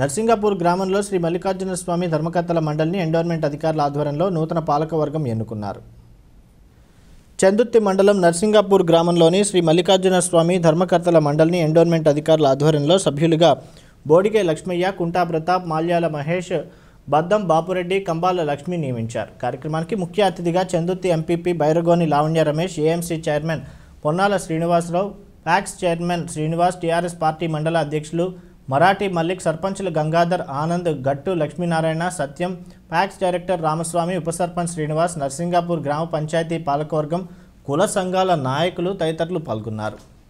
నర్సింగపూర్ గ్రామంలో శ్రీ మల్లికార్జున స్వామి ధర్మకర్తల మండలిని ఎండోర్మెంట్ అధికారుల ఆధ్వర్యంలో నూతన పాలకవర్గం ఎన్నుకున్నారు. చందుత్తి మండలం నర్సింగపూర్ గ్రామంలోని శ్రీ మల్లికార్జున స్వామి ధర్మకర్తల మండలిని ఎండోర్మెంట్ అధికారుల ఆధ్వర్యంలో సభ్యులుగా బోడిగే లక్ష్మయ్య, కుంటా ప్రతాప్, మాल्याల మహేష్, బద్దం బాపూరెడ్డి, కంబాల్ లక్ష్మి నియమించారు. కార్యక్రమానికి ముఖ్య అతిథిగా చందుత్తి MPP Bairagoni Lavanya Ramesh, AMC chairman Ponnala Srinivasarao, PACS chairman Srinivas, TRS party mandal अध्यक्षुलु मराठी मल्लिक, सर्पंचल गंगाधर, आनंद, गट्टू, लक्ष्मी नारायण, सत्यम, पैक्स डैरेक्टर रामस्वामी, उपसरपंच श्रीनिवास, नरसिंगपुर ग्राम पंचायती पालकवर्गं कुल संघाल नायक तैतर्लु पाल्गोन्नारु.